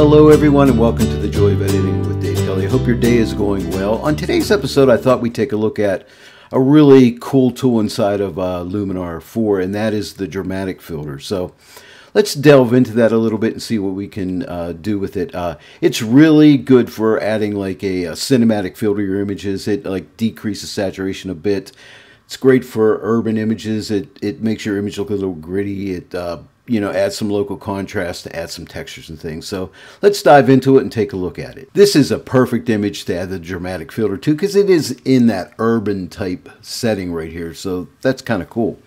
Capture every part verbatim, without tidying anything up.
Hello everyone and welcome to the Joy of Editing with Dave Kelly. I hope your day is going well. On today's episode I thought we'd take a look at a really cool tool inside of uh, Luminar four, and that is the dramatic filter. So let's delve into that a little bit and see what we can uh, do with it. Uh, it's really good for adding like a, a cinematic filter to your images. It like decreases saturation a bit. It's great for urban images. It, it makes your image look a little gritty. It uh, you know, add some local contrast, to add some textures and things. So let's dive into it and take a look at it. This is a perfect image to add the dramatic filter to because it is in that urban type setting right here. So that's kind of cool.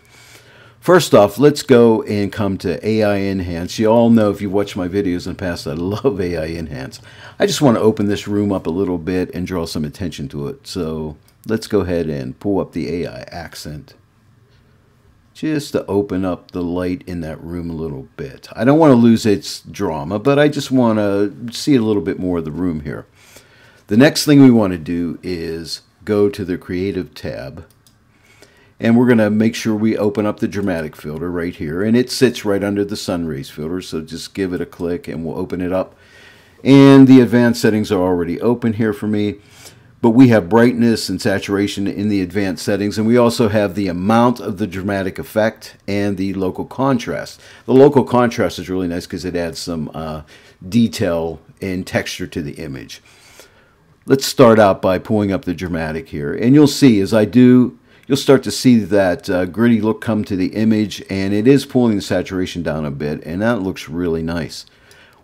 First off, let's go and come to A I Enhance. You all know if you watch my videos in the past, I love A I Enhance. I just want to open this room up a little bit and draw some attention to it. So let's go ahead and pull up the A I accent, just to open up the light in that room a little bit. I don't want to lose its drama, but I just want to see a little bit more of the room here. The next thing we want to do is go to the Creative tab, and we're going to make sure we open up the dramatic filter right here, and it sits right under the sun rays filter, so just give it a click and we'll open it up. And the advanced settings are already open here for me. But we have brightness and saturation in the advanced settings, and we also have the amount of the dramatic effect and the local contrast. The local contrast is really nice because it adds some uh, detail and texture to the image. Let's start out by pulling up the dramatic here, and you'll see as I do, you'll start to see that uh, gritty look come to the image, and it is pulling the saturation down a bit, and that looks really nice.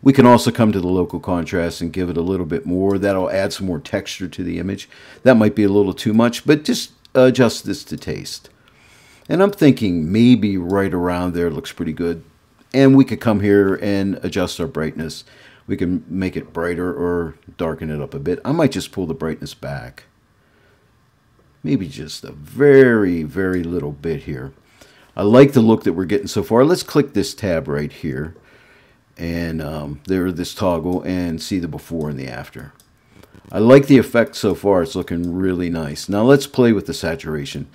We can also come to the local contrast and give it a little bit more. That'll add some more texture to the image. That might be a little too much, but just adjust this to taste. And I'm thinking maybe right around there looks pretty good. And we could come here and adjust our brightness. We can make it brighter or darken it up a bit. I might just pull the brightness back. Maybe just a very, very little bit here. I like the look that we're getting so far. Let's click this tab right here. And um, there this toggle and see the before and the after. I like the effect so far. It's looking really nice. Now let's play with the saturation.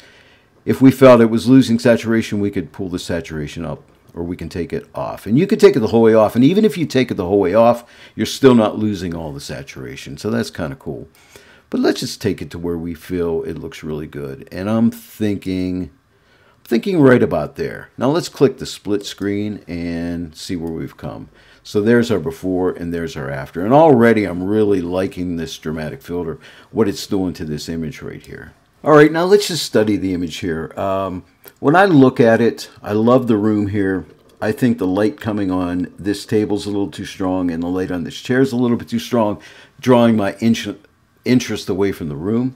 If we felt it was losing saturation, we could pull the saturation up, or we can take it off. And you could take it the whole way off. And even if you take it the whole way off, you're still not losing all the saturation. So that's kind of cool. But let's just take it to where we feel it looks really good. And I'm thinking... thinking right about there. Now let's click the split screen and see where we've come. So there's our before and there's our after. And already I'm really liking this dramatic filter, what it's doing to this image right here. All right, now let's just study the image here. Um, when I look at it, I love the room here. I think the light coming on this table's a little too strong and the light on this chair's a little bit too strong, drawing my in- interest away from the room.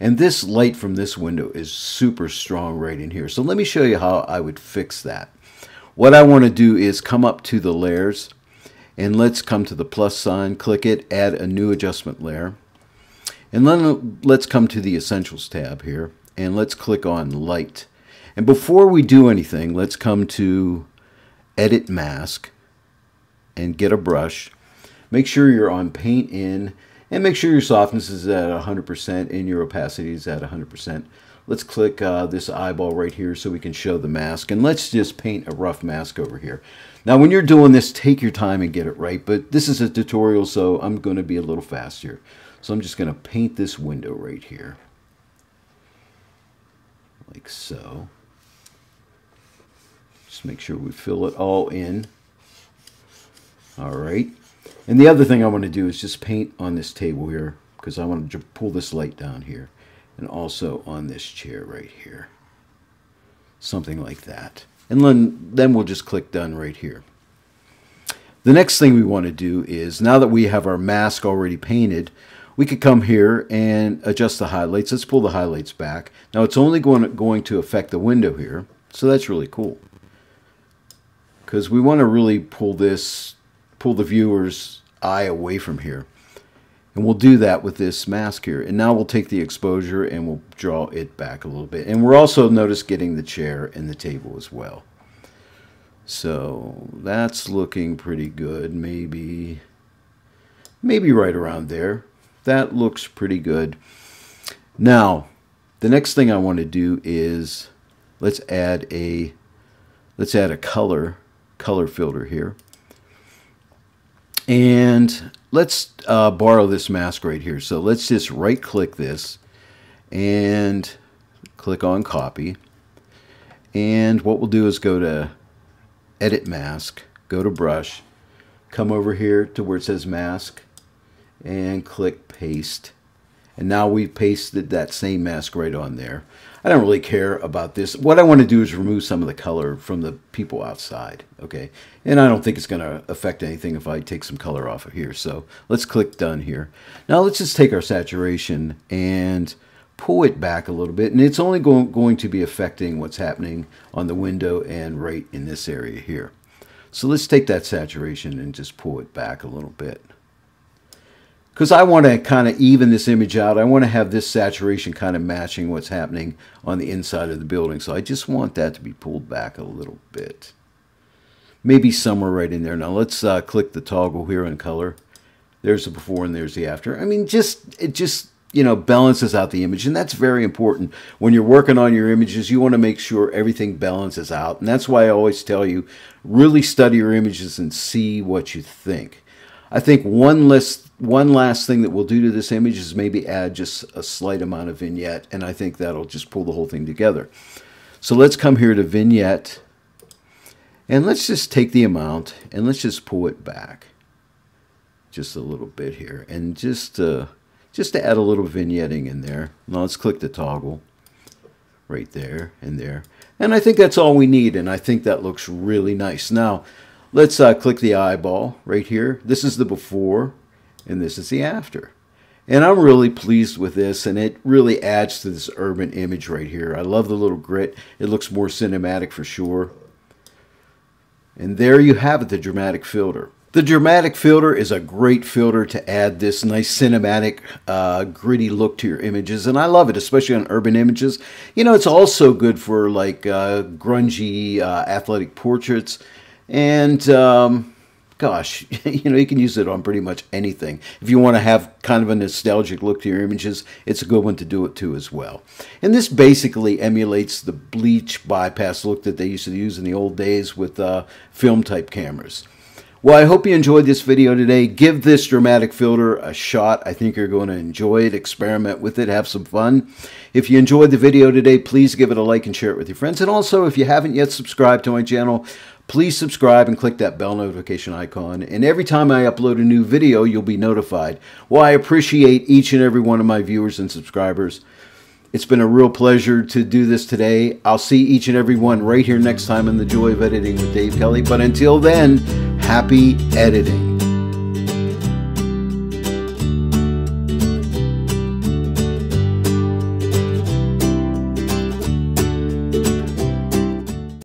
And this light from this window is super strong right in here. So let me show you how I would fix that. What I want to do is come up to the layers, and let's come to the plus sign, click it, add a new adjustment layer. And then let's come to the Essentials tab here, and let's click on Light. And before we do anything, let's come to Edit Mask and get a brush. Make sure you're on Paint In. And make sure your softness is at one hundred percent and your opacity is at one hundred percent. Let's click uh, this eyeball right here so we can show the mask. And let's just paint a rough mask over here. Now when you're doing this, take your time and get it right. But this is a tutorial, so I'm going to be a little faster. So I'm just going to paint this window right here. Like so. Just make sure we fill it all in. All right. And the other thing I want to do is just paint on this table here because I want to pull this light down here and also on this chair right here. Something like that. And then, then we'll just click done right here. The next thing we want to do is, now that we have our mask already painted, we could come here and adjust the highlights. Let's pull the highlights back. Now it's only going to, going to affect the window here, so that's really cool. Because we want to really pull this... pull the viewer's eye away from here. And we'll do that with this mask here. And now we'll take the exposure and we'll draw it back a little bit. And we're also, notice, getting the chair and the table as well. So that's looking pretty good. Maybe, maybe right around there. That looks pretty good. Now, the next thing I want to do is let's add a let's add a color color filter here. And let's uh, borrow this mask right here. So let's just right click this and click on copy. And what we'll do is go to edit mask, go to brush, come over here to where it says mask and click paste. And now we've pasted that same mask right on there. I don't really care about this. What I want to do is remove some of the color from the people outside, okay? And I don't think it's going to affect anything if I take some color off of here. So let's click done here. Now let's just take our saturation and pull it back a little bit. And it's only go going to be affecting what's happening on the window and right in this area here. So let's take that saturation and just pull it back a little bit, because I want to kind of even this image out. I want to have this saturation kind of matching what's happening on the inside of the building. So I just want that to be pulled back a little bit. Maybe somewhere right in there. Now let's uh, click the toggle here on color. There's the before and there's the after. I mean, just it just, you know, balances out the image. And that's very important. When you're working on your images, you want to make sure everything balances out. And that's why I always tell you, really study your images and see what you think. I think one less One last thing that we'll do to this image is maybe add just a slight amount of vignette, and I think that'll just pull the whole thing together. So let's come here to vignette, and let's just take the amount, and let's just pull it back just a little bit here, and just, uh, just to add a little vignetting in there. Now let's click the toggle right there and there, and I think that's all we need, and I think that looks really nice. Now let's uh, click the eyeball right here. This is the before. And this is the after. And I'm really pleased with this, and it really adds to this urban image right here. I love the little grit. It looks more cinematic for sure. And there you have it, the dramatic filter. The dramatic filter is a great filter to add this nice cinematic, uh, gritty look to your images, and I love it, especially on urban images. You know, it's also good for like uh, grungy, uh, athletic portraits, and um, gosh, you know, you can use it on pretty much anything. If you want to have kind of a nostalgic look to your images, it's a good one to do it to as well. And this basically emulates the bleach bypass look that they used to use in the old days with uh, film-type cameras. Well, I hope you enjoyed this video today. Give this dramatic filter a shot. I think you're going to enjoy it. Experiment with it. Have some fun. If you enjoyed the video today, please give it a like and share it with your friends. And also, if you haven't yet subscribed to my channel, please subscribe and click that bell notification icon. And every time I upload a new video, you'll be notified. Well, I appreciate each and every one of my viewers and subscribers. It's been a real pleasure to do this today. I'll see each and every one right here next time on The Joy of Editing with Dave Kelly. But until then, happy editing.